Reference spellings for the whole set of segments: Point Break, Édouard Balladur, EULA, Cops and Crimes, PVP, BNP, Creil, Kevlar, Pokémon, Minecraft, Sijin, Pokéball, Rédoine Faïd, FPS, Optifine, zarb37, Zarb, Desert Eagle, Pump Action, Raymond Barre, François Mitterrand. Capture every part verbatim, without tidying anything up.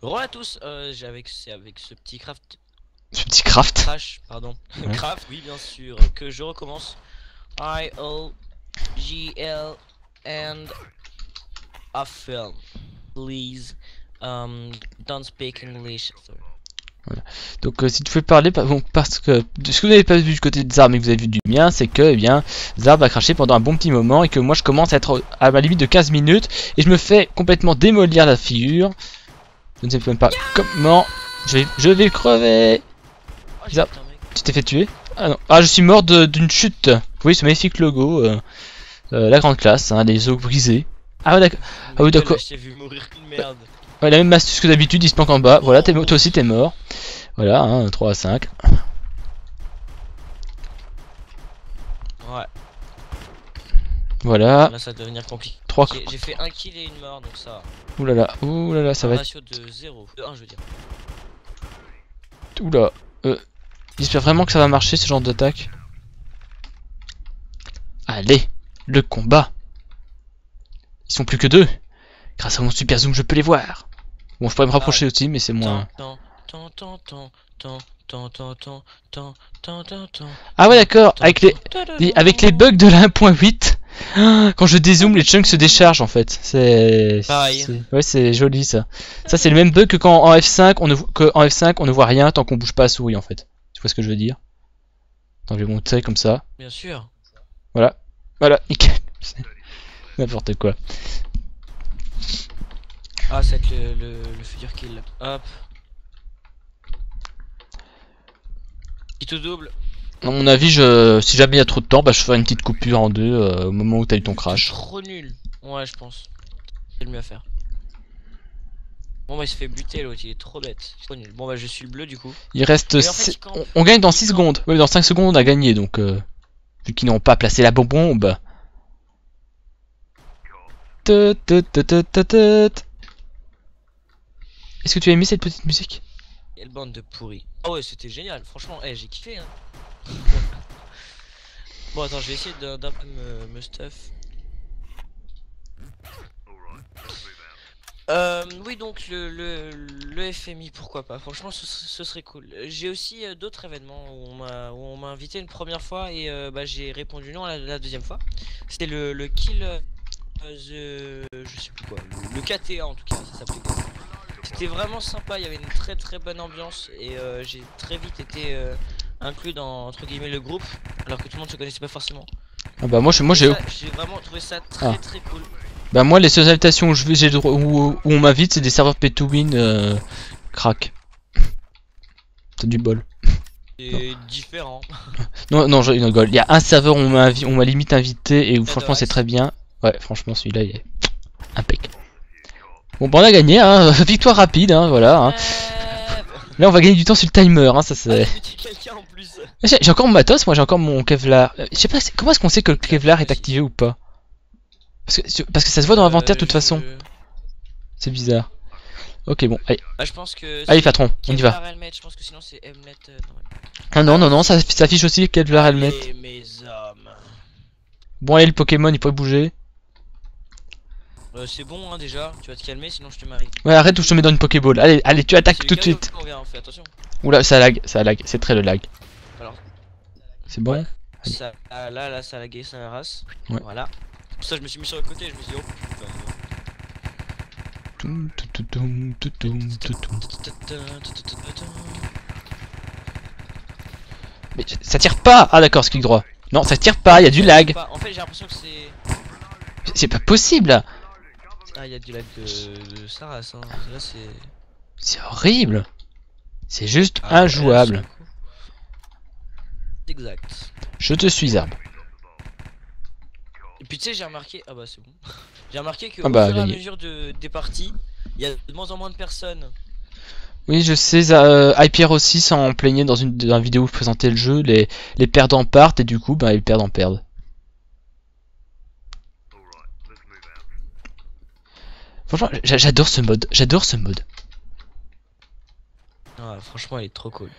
Re à tous, euh, j'ai avec, avec ce petit craft. Ce petit craft Crash, pardon. Ouais. Craft, oui, bien sûr, que je recommence. I O G L and a film. Please, um, don't speak English. Voilà. Donc euh, si tu peux parler, bon, parce que ce que vous n'avez pas vu du côté de Zarb mais que vous avez vu du mien, c'est que eh bien Zarb a craché pendant un bon petit moment et que moi je commence à être à ma limite de quinze minutes et je me fais complètement démolir la figure. Je ne sais même pas comment. Je vais, je vais crever. Oh, Zarb, tu t'es fait tuer? Ah non, ah je suis mort d'une chute. Oui, ce magnifique logo, euh, euh, la grande classe, hein, les os brisés. Ah ouais d'accord. Ah oui d'accord. Je t'ai vu mourir, merde. Ouais, la même astuce que d'habitude, il se planque en bas. Voilà, es, toi aussi t'es mort. Voilà, hein, trois à cinq. Ouais. Voilà. Là, ça va devenir compliqué. J'ai fait un kill et une mort, donc ça. Oulala, oulala, ça va être. Ratio de zéro, de un, je veux dire. Oula. Euh, j'espère vraiment que ça va marcher ce genre d'attaque. Allez, le combat. Ils sont plus que deux. Grâce à mon super zoom, je peux les voir. Bon, je pourrais me rapprocher ah, aussi, mais c'est moins. Ah ouais, d'accord. Avec les, les, avec les bugs de la un point huit, quand je dézoome, les chunks se déchargent en fait. C'est, ouais, c'est joli ça. Ça, c'est le même bug que quand en F cinq, on ne, que en F cinq, on ne voit rien tant qu'on bouge pas à souris en fait. Tu vois ce que je veux dire? Attends, je vais monter comme ça. Bien sûr. Voilà, voilà, nickel. N'importe quoi. Ah, c'est le, le, le futur kill. Hop. Il te double. À mon avis, je, si jamais il y a trop de temps, bah, je ferai une petite coupure en deux euh, au moment où t'as eu ton crash. Trop nul. Ouais, je pense. C'est le mieux à faire. Bon, bah, il se fait buter l'autre, il est trop bête. Trop nul. Bon, bah, je suis le bleu du coup. Il reste. En fait, il on, on gagne dans six secondes. Oui, dans cinq secondes, on a gagné donc. Euh, vu qu'ils n'ont pas placé la bombe. Est-ce que tu as aimé cette petite musique? Quelle bande de pourris. Ah ouais, c'était génial, franchement, hey, j'ai kiffé hein. Bon attends, je vais essayer d'un peu me, me stuff. Euh, oui donc le, le, le F M I, pourquoi pas, franchement ce, ce serait cool. J'ai aussi euh, d'autres événements où on m'a invité une première fois et euh, bah, j'ai répondu non la, la deuxième fois. C'était le, le kill, euh, the, je sais plus quoi, le K T A en tout cas, ça s'appelait. C'était vraiment sympa, il y avait une très très bonne ambiance et euh, j'ai très vite été euh, inclus dans entre guillemets le groupe alors que tout le monde se connaissait pas forcément. Ah bah moi je, moi j'ai vraiment trouvé ça très ah. très cool. Bah moi les seules invitations où, je, où, où on m'invite c'est des serveurs pay to win euh, crack. T'as du bol. C'est différent. Non non je rigole, il y a un serveur où on m'a limite invité et où franchement c'est très bien. Ouais franchement celui-là il est impeccable. Bon bah on a gagné hein, victoire rapide hein, voilà hein. Euh... Là on va gagner du temps sur le timer hein, ça c'est... Ah, j'ai encore mon matos, moi j'ai encore mon Kevlar. Je sais pas, comment est-ce qu'on sait que le Kevlar est activé ou pas? Parce que, parce que ça se voit dans l'inventaire de euh, toute je... façon. C'est bizarre. Ok bon, allez. Bah, je pense que allez patron, on y va. Helmet, je pense que sinon c'est Mnet, euh, ah non non non, ça s'affiche aussi Kevlar Helmet. Et mes hommes. Bon allez le Pokémon il peut bouger. Euh, c'est bon hein, déjà, tu vas te calmer sinon je te marie. Ouais arrête ou je te mets dans une Pokéball, allez allez tu attaques tout de suite. Vient, fait, oula ça lag, ça lag, c'est très le lag. Alors. C'est bon ouais. Ça, là là ça a lagué, ça a race. Ouais. Voilà. Pour ça je me suis mis sur le côté et je me suis dit oh putain. Mais ça tire pas. Ah d'accord, ce clic droit. Non ça tire pas, il y a du lag. En fait j'ai l'impression que c'est... C'est pas possible là. Ah y'a du lag de, de Saras hein, là c'est... C'est horrible. C'est juste ah, injouable ouais, exact. Je te suis Zarb. Et puis tu sais j'ai remarqué... Ah bah c'est bon. J'ai remarqué que ah, au bah, fur et à mesure de, des parties, il y a de moins en moins de personnes. Oui je sais, euh, I P R six s'en plaignait dans une, dans une vidéo où je présentais le jeu, les, les perdants partent et du coup bah les perdants perdent. Franchement, j'adore ce mode, j'adore ce mode. Ouais, hein. Franchement, elle est trop cool.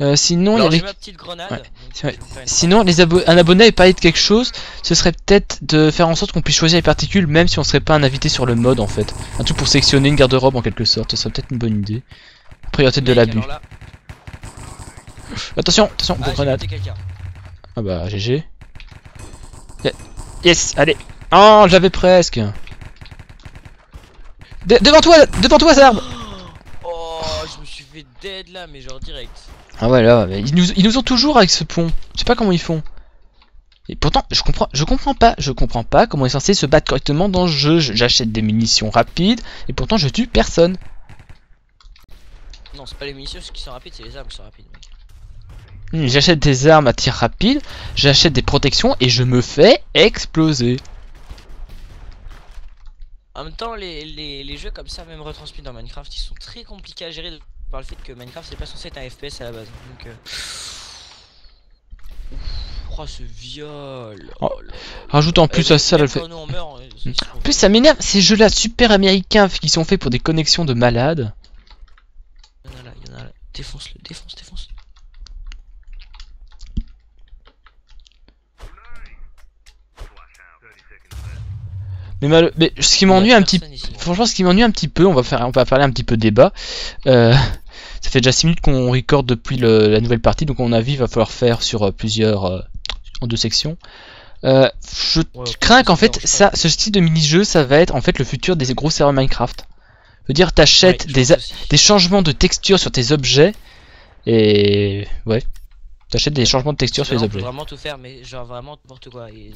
Euh, sinon, alors, il y avait... ma petite grenade. Ouais. Donc, ouais. Sinon, les abo un abonné avait parlé de quelque chose. Ce serait peut-être de faire en sorte qu'on puisse choisir les particules, même si on serait pas un invité sur le mode en fait. Un truc pour sectionner une garde-robe en quelque sorte. Ce serait peut-être une bonne idée. Priorité de l'abus. Là... Attention, attention, ah, grenade. Ah bah, G G. Yes, allez. Oh, j'avais presque. De devant toi, devant toi, Zarb. Oh, je me suis fait dead là, mais genre direct. Ah ouais, là, mais ils nous, ils nous ont toujours avec ce pont. Je sais pas comment ils font. Et pourtant, je comprends, je comprends pas, je comprends pas comment ils sont censés se battre correctement dans le jeu. J'achète des munitions rapides et pourtant je tue personne. Non, c'est pas les munitions qui sont rapides, c'est les armes qui sont rapides. Mmh, j'achète des armes à tir rapide, j'achète des protections et je me fais exploser. En même temps, les, les, les jeux comme ça, même retransmis dans Minecraft, ils sont très compliqués à gérer par le fait que Minecraft c'est pas censé être un F P S à la base. Donc, euh... oh, ce viol. Oh, rajoute en plus euh, à ça le fait. On meurt, on... En plus, ça m'énerve ces jeux-là super américains qui sont faits pour des connexions de malades. Il y en a là, il y en a là. Défonce-le, défonce, défonce. Mais, mal... mais ce qui m'ennuie un petit peu, franchement ce qui m'ennuie un petit peu, on va faire, on va parler un petit peu débat. Euh... Ça fait déjà six minutes qu'on recorde depuis le... la nouvelle partie, donc à mon avis il va falloir faire sur plusieurs, euh... en deux sections. Euh... Je ouais, crains qu'en fait ça, ce style de mini-jeu, ça va être en fait le futur des gros serveurs Minecraft. Je veux dire, t'achètes ouais, des, a... des changements de texture sur tes objets et ouais, t'achètes des changements de texture sur les objets. Vraiment tout faire, mais genre vraiment n'importe quoi. Et...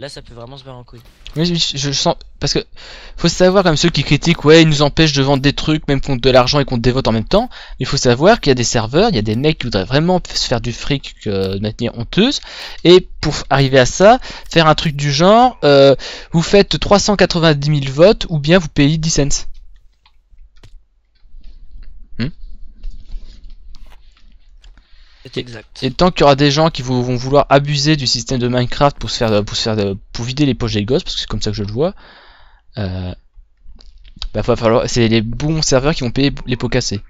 là ça peut vraiment se barrer en couille. Oui, je, je sens, parce que faut savoir comme ceux qui critiquent, ouais ils nous empêchent de vendre des trucs même contre de l'argent et qu'on dévote en même temps. Il faut savoir qu'il y a des serveurs, il y a des mecs qui voudraient vraiment se faire du fric euh, de manière honteuse. Et pour arriver à ça, faire un truc du genre, euh, vous faites trois cent quatre-vingt-dix mille votes ou bien vous payez dix cents. Exact. Et tant qu'il y aura des gens qui vont vouloir abuser du système de Minecraft pour se faire, pour se faire, pour vider les poches des gosses, parce que c'est comme ça que je le vois, euh, bah, va falloir, c'est les bons serveurs qui vont payer les pots cassés.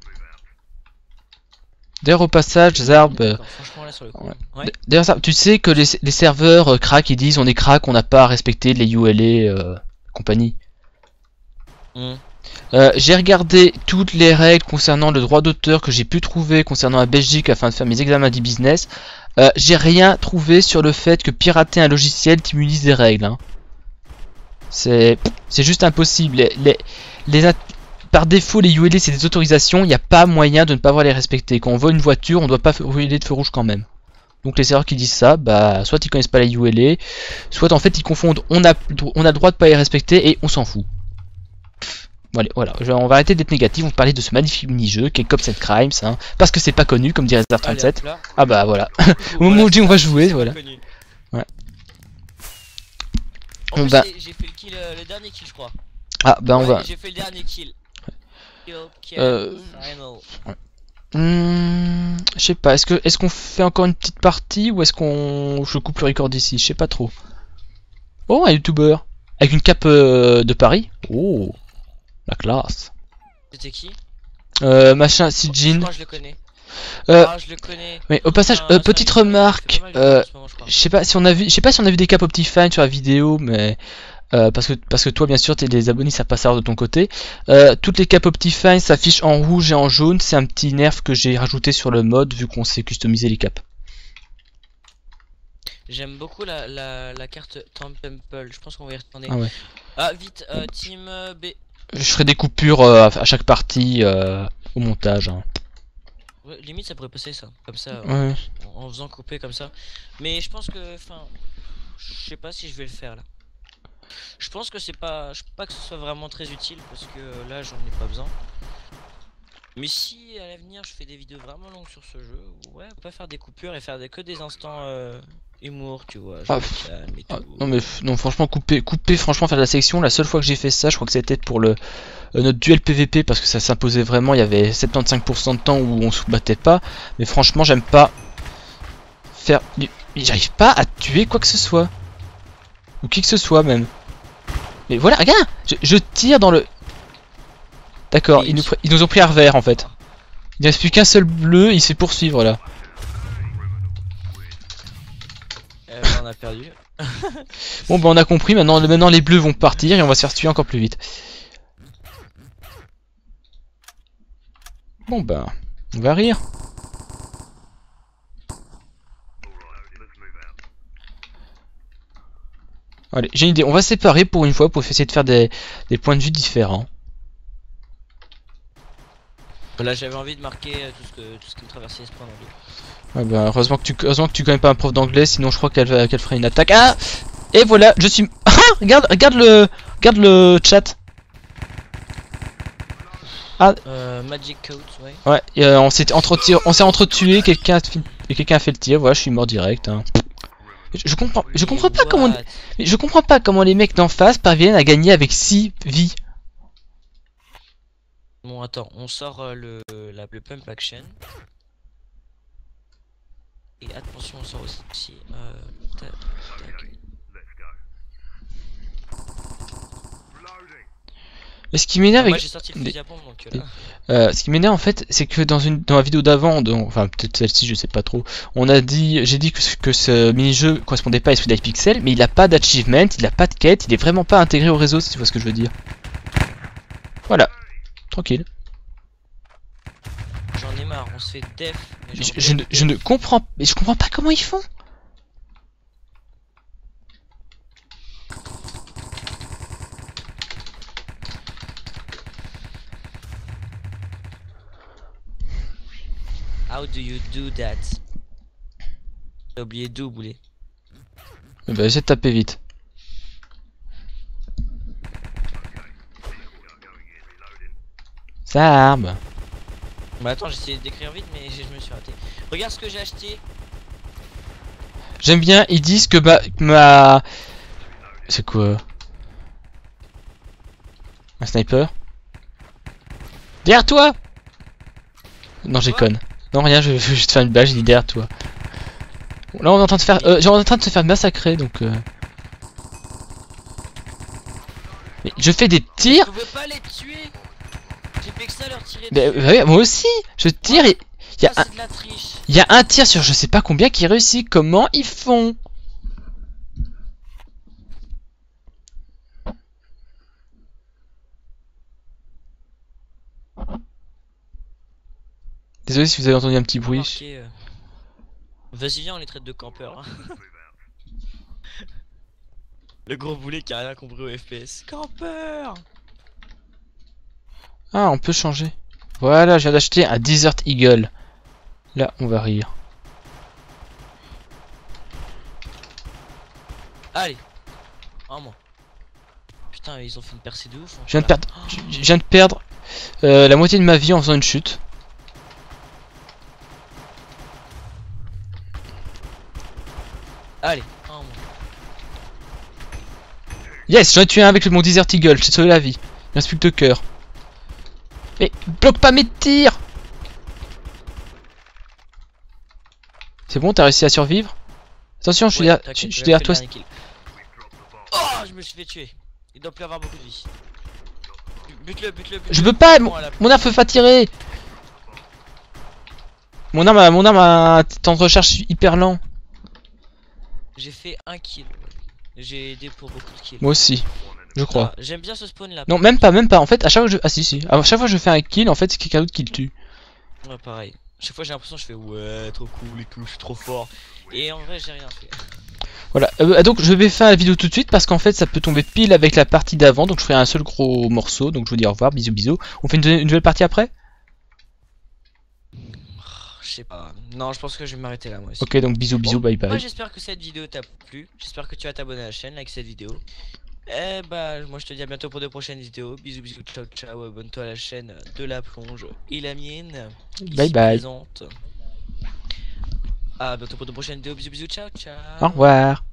D'ailleurs au passage, Zarb, euh, ouais. D'ailleurs tu sais que les, les serveurs euh, crack, ils disent on est crack, on n'a pas à respecter les E U L A euh, compagnie. Mm. Euh, j'ai regardé toutes les règles concernant le droit d'auteur que j'ai pu trouver concernant la Belgique afin de faire mes examens d'e-business. Euh, j'ai rien trouvé sur le fait que pirater un logiciel t'immunise des règles. Hein. C'est juste impossible. Les, les, les Par défaut, les U L A, c'est des autorisations. Il n'y a pas moyen de ne pas avoir les respecter. Quand on vole une voiture, on ne doit pas rouler de feu rouge quand même. Donc les serveurs qui disent ça, bah, soit ils connaissent pas les U L A, soit en fait ils confondent on a, on a le droit de pas les respecter et on s'en fout. Voilà, voilà, on va arrêter d'être négatif, on va parler de ce magnifique mini-jeu qui est Cops and Crimes, hein, parce que c'est pas connu, comme dirait zarb trente-sept. Ah bah voilà, au moment où on va jouer, voilà. Ouais. Bon, bah... J'ai fait le, kill, euh, le dernier kill, je crois. Ah bah ouais, on va... J'ai fait le dernier kill. Ouais. Okay. Euh... Ouais. Mmh, je sais pas, est-ce que est-ce qu'on fait encore une petite partie ou est-ce qu'on... Je coupe le record d'ici, je sais pas trop. Oh, un youtubeur avec une cape euh, de Paris. Oh, la classe. C'était qui? Euh, machin, Sijin. Moi je le connais. Euh, ah, je le connais. Mais au passage, euh, petite remarque. Euh, je sais pas si on a vu, je sais pas si on a vu des caps Optifine sur la vidéo, mais euh, parce que parce que toi bien sûr t'es des abonnés, ça passe à de ton côté. Euh, toutes les caps Optifine s'affichent en rouge et en jaune. C'est un petit nerf que j'ai rajouté sur le mode vu qu'on s'est customisé les caps. J'aime beaucoup la, la la carte Temple. Je pense qu'on va y retourner. Ah, ouais. Ah vite, euh, team B. Je ferai des coupures euh, à chaque partie euh, au montage. Hein. Ouais, limite ça pourrait passer ça, comme ça, ouais. en, en faisant couper comme ça. Mais je pense que, enfin, je sais pas si je vais le faire là. Je pense que c'est pas, je sais pas que ce soit vraiment très utile parce que là j'en ai pas besoin. Mais si à l'avenir je fais des vidéos vraiment longues sur ce jeu, ouais, on peut faire des coupures et faire des, que des instants euh, humour, tu vois. Ah, et ah, tout. Non mais non, franchement couper, couper, franchement faire de la sélection. La seule fois que j'ai fait ça, je crois que c'était pour le euh, notre duel P V P parce que ça s'imposait vraiment. Il y avait soixante-quinze pour cent de temps où on se battait pas. Mais franchement, j'aime pas faire. J'arrive pas à tuer quoi que ce soit ou qui que ce soit même. Mais voilà, regarde, je, je tire dans le. D'accord, ils, ils nous ont pris à revers en fait. Il reste plus qu'un seul bleu, il sait poursuivre là. Euh, on a perdu. Bon bah on a compris, maintenant, maintenant les bleus vont partir et on va se faire tuer encore plus vite. Bon bah on va rire. Allez, j'ai une idée, on va séparer pour une fois pour essayer de faire des, des points de vue différents. Là j'avais envie de marquer tout ce, que, tout ce qui me traversait l'esprit en anglais. Ouais, bah, heureusement que tu heureusement que tu connais pas un prof d'anglais, sinon je crois qu'elle qu'elle ferait une attaque. Ah, et voilà, je suis... Ah, regarde, regarde le regarde le chat. Ah. Euh, Magic Coats, ouais. Ouais, et, euh, on s'est entretué, entretué quelqu'un et quelqu'un a fait le tir, voilà, je suis mort direct. Hein. Je, je comprends, je comprends pas comment, je comprends pas comment les mecs d'en face parviennent à gagner avec six vies. Bon attends, on sort le, la, le Pump Action. Et attention, on sort aussi euh, tac, tac. Ce qui m'énerve, avec... euh, ce qui m'énerve en fait, c'est que dans une dans la vidéo d'avant, enfin peut-être celle-ci, je sais pas trop, on a dit, j'ai dit que ce, que ce mini-jeu correspondait pas à l'esprit d'Hypixel, mais il a pas d'achievement, il a pas de quête, il est vraiment pas intégré au réseau, si tu vois ce que je veux dire. Voilà, tranquille. J'en ai marre, on se fait def. Mais je, je, ne, je ne comprends, mais je comprends pas comment ils font. How do you do that? J'ai oublié d'où, boulet. Bah, essaie de taper vite. Zarb. Bah, attends, j'ai essayé d'écrire vite, mais je me suis raté. Regarde ce que j'ai acheté. J'aime bien, ils disent que bah, ma. C'est quoi? Un sniper? Derrière toi! Non, j'ai con. Non rien, je vais juste faire une blague, j'ai dit derrière toi. Là on est en train de faire, euh, genre on est en train de se faire massacrer donc. Euh... Mais je fais des tirs. Je veux pas les tuer. J'ai fait que ça leur tirer. Mais, ouais, moi aussi, je tire et il y a un, il y a un tir sur je sais pas combien qui réussit. Comment ils font? Désolé si vous avez entendu un petit bruit. Euh... Vas-y viens, on les traite de campeurs. Hein. Le gros boulet qui a rien compris au F P S. Campeur. Ah, on peut changer. Voilà, je viens d'acheter un Desert Eagle. Là, on va rire. Allez, un mois. Putain, ils ont fait une percée de ouf. Hein, je viens de perdre, je, je viens de perdre euh, la moitié de ma vie en faisant une chute. Allez, un monde. Yes, j'en ai tué un avec mon Desert Eagle, j'ai sauvé la vie. Il reste plus que deux cœurs. Mais bloque pas mes tirs. C'est bon, t'as réussi à survivre? Attention, je suis derrière, je suis derrière toi. Oh, je me suis fait tuer. Il doit plus avoir beaucoup de vie. Bute-le, bute-le, bute-le. Je peux pas, mon, mon arme peut pas tirer. Mon arme, mon arme a un temps de recharge hyper lent. J'ai fait un kill. J'ai aidé pour beaucoup de kills. Moi aussi, je crois. Ah, j'aime bien ce spawn là. Non, même pas, même pas. En fait, à chaque fois, je... ah si si. À chaque fois, que je fais un kill. En fait, c'est quelqu'un d'autre qui le tue. Ouais, pareil. Chaque fois, j'ai l'impression que je fais ouais, trop cool et tout. Je suis trop fort. Et en vrai, j'ai rien fait. Voilà. Euh, donc, je vais faire la vidéo tout de suite parce qu'en fait, ça peut tomber pile avec la partie d'avant. Donc, je ferai un seul gros morceau. Donc, je vous dis au revoir, bisous, bisous. On fait une, une nouvelle partie après. Je sais pas. Non, je pense que je vais m'arrêter là moi aussi. Ok, donc bisous, bisous, bon. Bye bye. Moi j'espère que cette vidéo t'a plu. J'espère que tu vas t'abonner à la chaîne, like cette vidéo. Et bah, moi je te dis à bientôt pour de prochaines vidéos. Bisous, bisous, ciao, ciao. Abonne-toi à la chaîne de la plonge et la mienne. Bye bye. Présente. À bientôt pour de prochaines vidéos. Bisous, bisous, ciao, ciao. Au revoir.